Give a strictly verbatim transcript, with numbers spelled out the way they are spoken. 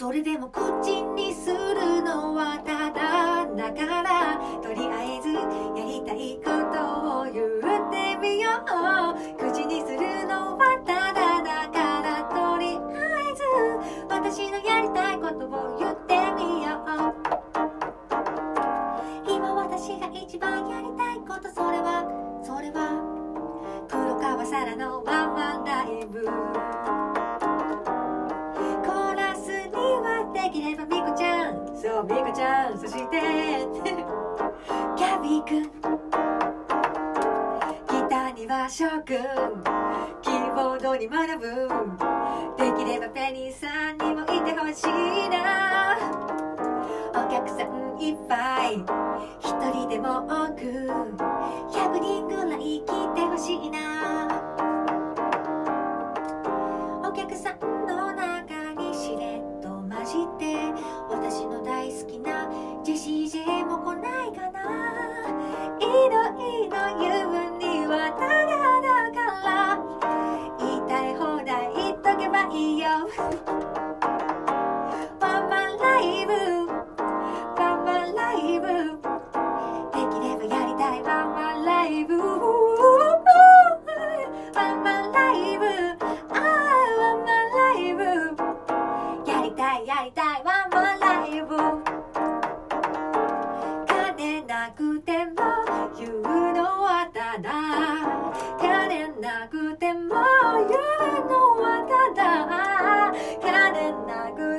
それでもこっちにするのはただだから、とりあえずやりたいことを言ってみよう。口にするのはただだから、とりあえず私のやりたいことを言ってみよう。今私が一番やりたいこと、それはそれは黒川沙羅のワンマンライブ。できればみこちゃん、そうみこちゃん、そしてキャビーくん、ギターにはしょうくん、キーボードに学ぶ、できればペニーさんにもいてほしいな。お客さんいっぱい、一人でも多く、ひゃくにんぐらい来てほしいな。お客さんの中にしれっと私の大好きなジェシー J も来ないかな。いろいろ言う分にはただだから、言いたい放題言っとけばいいよ。ワンマンライブ、ワンマンライブ、できればやりたいワンマンライブ、ワンマンライブ、ああワンマンライブ、やりたいワンマンライブ。金なくても言うのはただ、金なくても言うのはただ、金なくても